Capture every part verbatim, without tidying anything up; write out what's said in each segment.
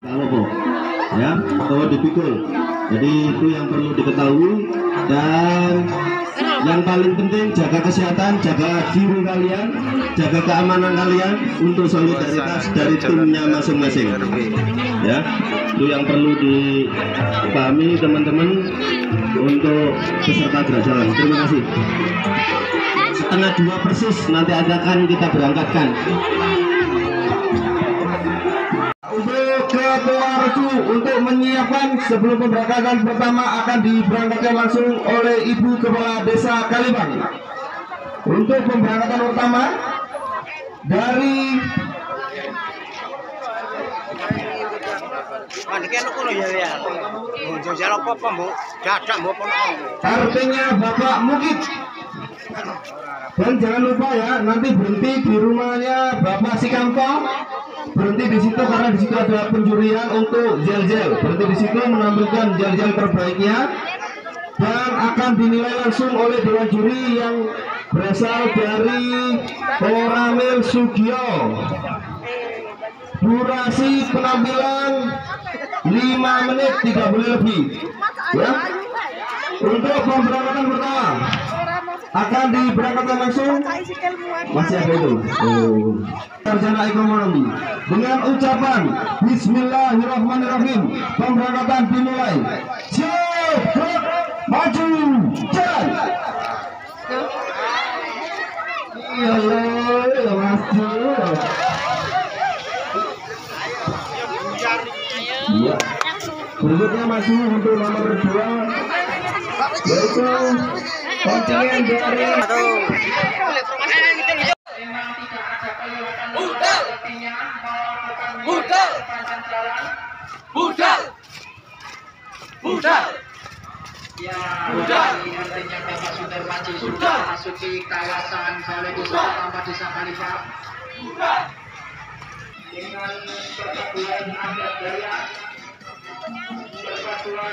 Kalau ya, kalau dipikul. Jadi itu yang perlu diketahui, dan yang paling penting jaga kesehatan, jaga diri kalian, jaga keamanan kalian untuk solidaritas dari timnya masing-masing. Ya, itu yang perlu dipahami teman-teman untuk peserta gerakan. Terima kasih. Setengah dua persis nanti akan kita berangkatkan. Untuk menyiapkan sebelum pemberangkatan pertama akan diberangkatkan langsung oleh Ibu Kepala Desa Kalipang. Untuk pemberangkatan pertama dari artinya Bapak Mukit. Dan jangan lupa ya, nanti berhenti di rumahnya Bapak Sikamto. Berhenti di situ karena di situ ada pencurian untuk gel-gel. Berhenti di situ menampilkan gel-gel terbaiknya dan akan dinilai langsung oleh dewan juri yang berasal dari Koramil Sugio. Durasi penampilan lima menit tiga puluh lebih. Ya. Untuk pemberangkatan pertama akan diberangkatkan langsung masih ada itu oh. Sarjana ekonomi dengan ucapan Bismillahirrahmanirrahim pemberangkatan dimulai. Siap, maju, jalan. Ya Allah, masuk. Ya. Berikutnya maju untuk nomor dua yaitu kontingen dari budal budal budal budal masuki kawasan desa Kalipang dengan persatuan adat daya, persatuan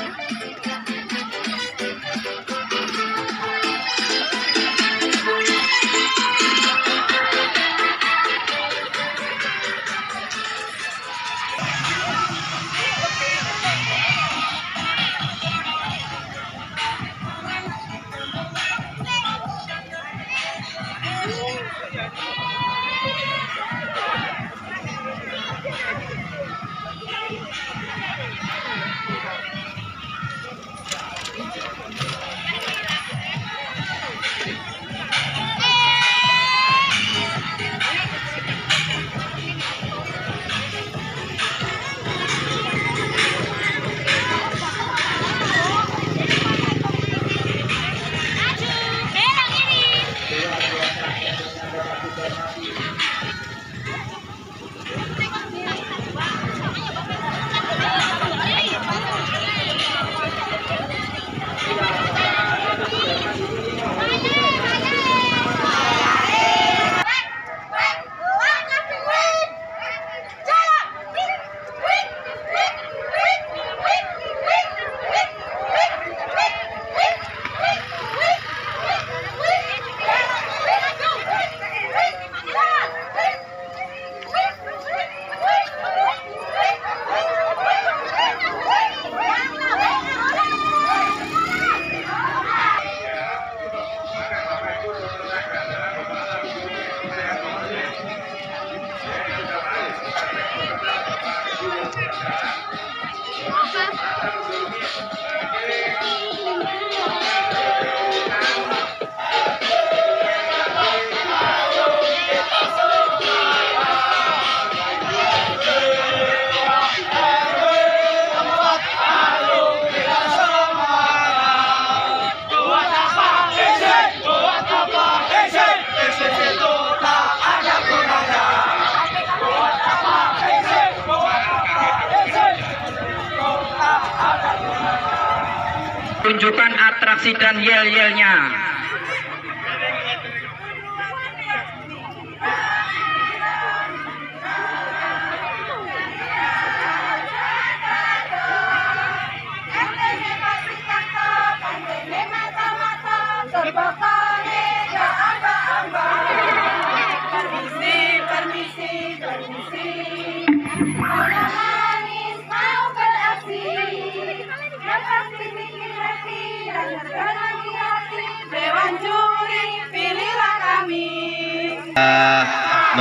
Tunjukkan atraksi dan yel-yelnya.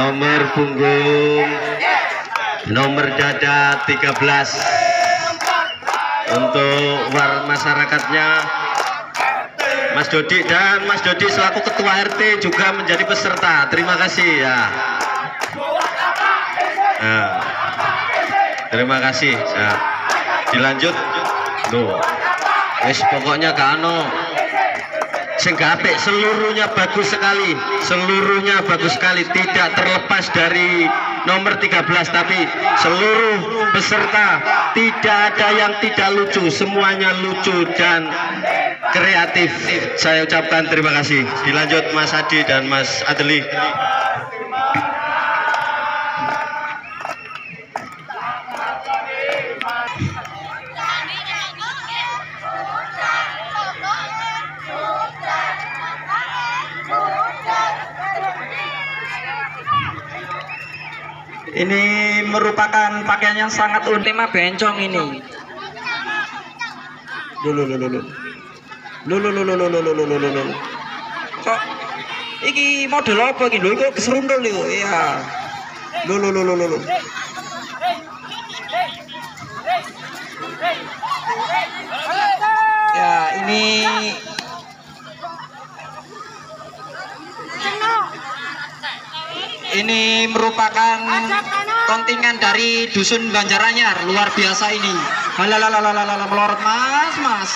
Nomor punggung, nomor dada tiga belas untuk war masyarakatnya Mas Dodi, dan Mas Dodi selaku ketua R T juga menjadi peserta. Terima kasih ya. Nah, terima kasih. Nah, dilanjut. Loh, wis pokoknya kano sehingga apik, seluruhnya bagus sekali, seluruhnya bagus sekali, tidak terlepas dari nomor tiga belas, tapi seluruh peserta tidak ada yang tidak lucu, semuanya lucu dan kreatif. Saya ucapkan terima kasih. Dilanjut Mas Adi dan Mas Adli. Ini merupakan pakaian yang sangat unik. Tema bencong ini. Lulu lulu lulu. Lulu lulu lulu lulu lulu. Kok iki model apa iki lho? Kok keserundul iki. Iya. Lulu lulu lulu. Ya, ini Ini merupakan kontingen dari dusun Banjaranyar, luar biasa ini. Halalalalalala, melorot mas, mas.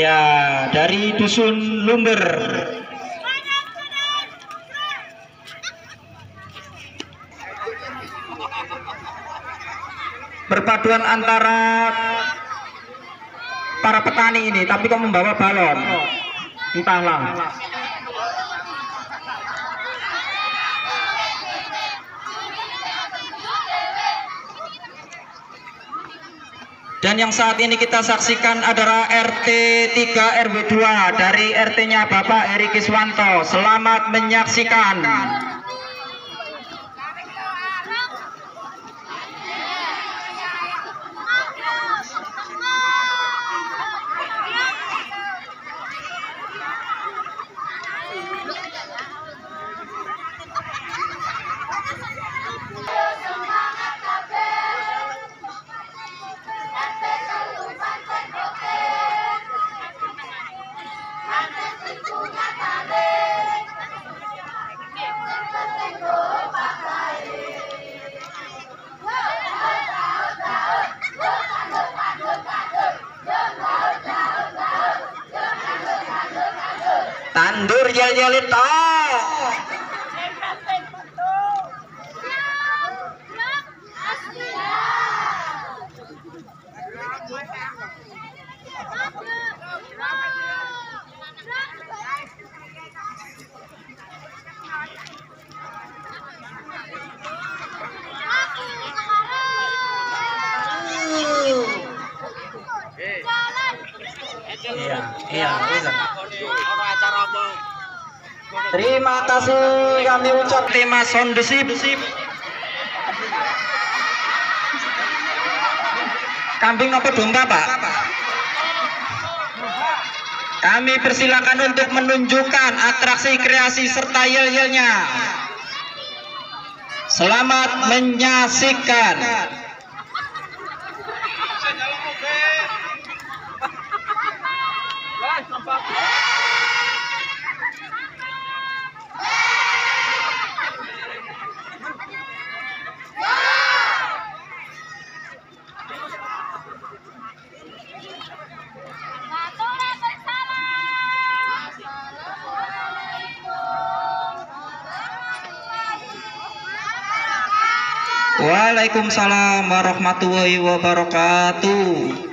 Ya, dari dusun Lumber. Perpaduan antara para petani ini, tapi kok membawa balon. Entahlah. Dan yang saat ini kita saksikan adalah R T tiga R W dua dari R T-nya Bapak Erick Iswanto. Selamat menyaksikan. Tandur jali-jali toh. Iya, iya, terima kasih kami ucap tema sound desip. Kambing apa domba, Pak? Kami persilakan untuk menunjukkan atraksi kreasi serta yel-yelnya. Selamat menyaksikan. Waalaikumsalam warahmatullahi wabarakatuh.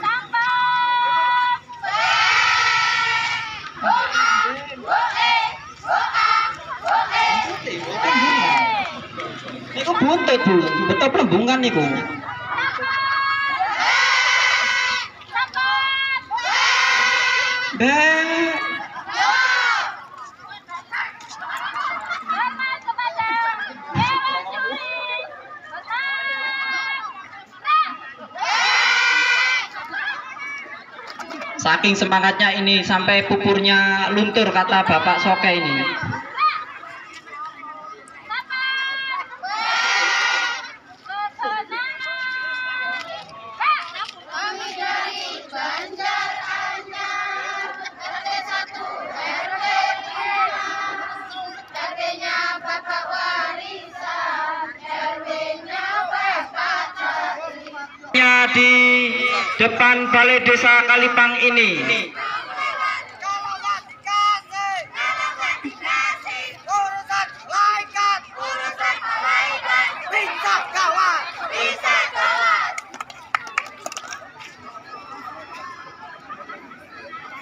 Niku buntut Bu, betul pelembungan niku. Beh. Saking semangatnya ini sampai pupurnya luntur kata Bapak Soke ini. Depan balai desa Kalipang ini.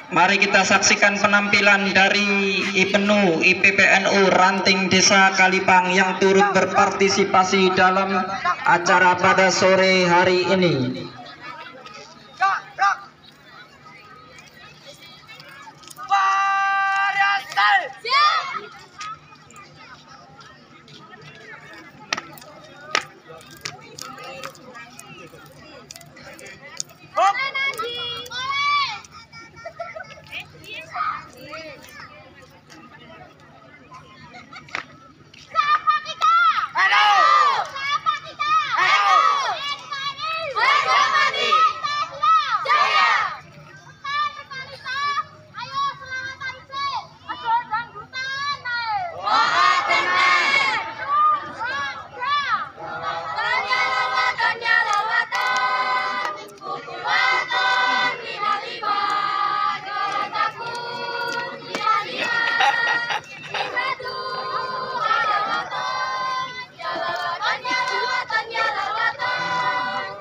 Mari kita saksikan penampilan dari I P N U I P P N U ranting desa Kalipang yang turut berpartisipasi dalam acara pada sore hari ini.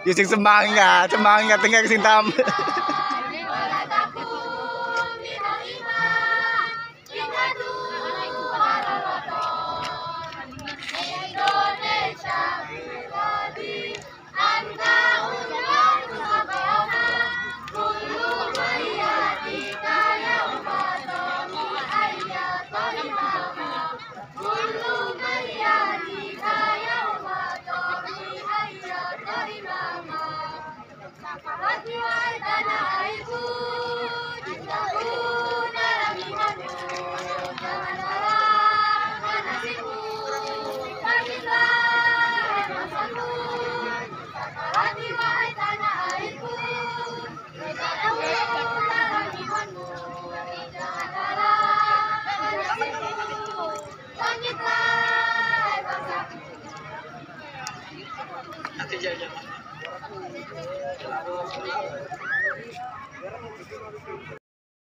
Yusing semangat, semangat tengah kesintam.